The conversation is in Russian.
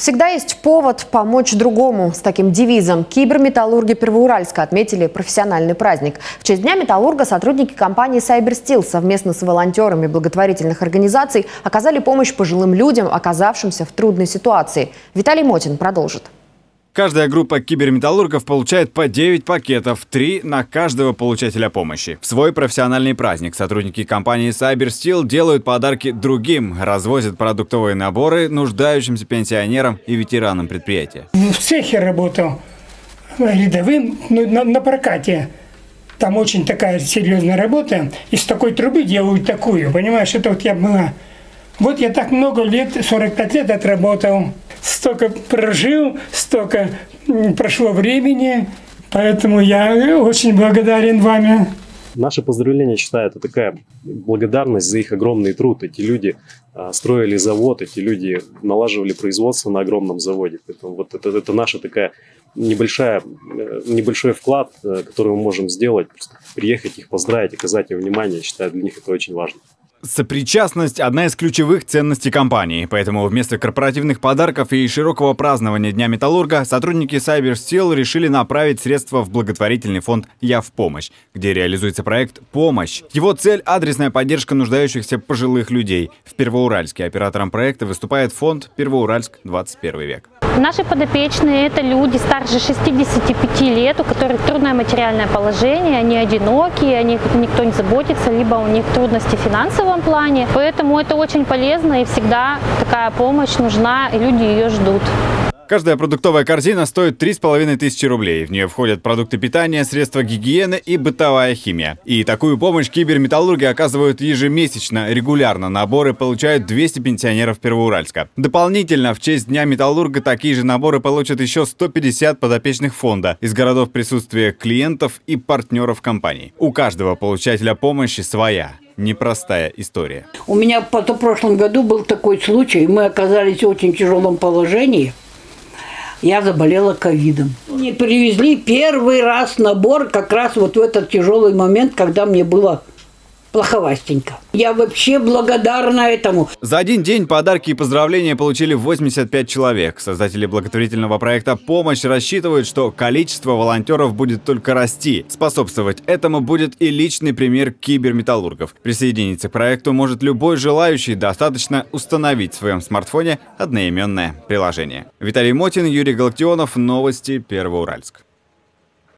Всегда есть повод помочь другому. С таким девизом киберметаллурги Первоуральска отметили профессиональный праздник. В честь Дня металлурга сотрудники компании CyberSteel совместно с волонтерами благотворительных организаций оказали помощь пожилым людям, оказавшимся в трудной ситуации. Виталий Мотин продолжит. Каждая группа киберметаллургов получает по 9 пакетов, 3 на каждого получателя помощи. В свой профессиональный праздник сотрудники компании CyberSteel делают подарки другим, развозят продуктовые наборы нуждающимся пенсионерам и ветеранам предприятия. В цехе работал рядовым, на прокате. Там очень такая серьезная работа. Из такой трубы делают такую, понимаешь, это вот я была. Вот я так много лет, 45 лет отработал, столько прожил, столько прошло времени, поэтому я очень благодарен вам. Наши поздравления, считаю, это такая благодарность за их огромный труд. Эти люди строили завод, эти люди налаживали производство на огромном заводе. Поэтому вот это наша такая небольшой вклад, который мы можем сделать, просто приехать их поздравить, оказать им внимание, считаю, для них это очень важно. Сопричастность – одна из ключевых ценностей компании. Поэтому вместо корпоративных подарков и широкого празднования Дня металлурга сотрудники CyberSteel решили направить средства в благотворительный фонд «Я в помощь», где реализуется проект «Помощь». Его цель – адресная поддержка нуждающихся пожилых людей. В Первоуральске оператором проекта выступает фонд «Первоуральск, 21 век». Наши подопечные – это люди старше 65 лет, у которых трудное материальное положение, они одиноки, о них никто не заботится, либо у них трудности в финансовом плане. Поэтому это очень полезно и всегда такая помощь нужна, и люди ее ждут. Каждая продуктовая корзина стоит 3500 рублей. В нее входят продукты питания, средства гигиены и бытовая химия. И такую помощь киберметаллурги оказывают ежемесячно, регулярно. Наборы получают 200 пенсионеров Первоуральска. Дополнительно в честь Дня металлурга такие же наборы получат еще 150 подопечных фонда из городов присутствия клиентов и партнеров компаний. У каждого получателя помощи своя непростая история. У меня в прошлом году был такой случай. Мы оказались в очень тяжелом положении. Я заболела ковидом. Мне привезли первый раз набор как раз вот в этот тяжелый момент, когда мне было плоховастенько. Я вообще благодарна этому. За один день подарки и поздравления получили 85 человек. Создатели благотворительного проекта «Помощь» рассчитывают, что количество волонтеров будет только расти. Способствовать этому будет и личный пример киберметаллургов. Присоединиться к проекту может любой желающий. Достаточно установить в своем смартфоне одноименное приложение. Виталий Мотин, Юрий Галактионов. Новости Первоуральск.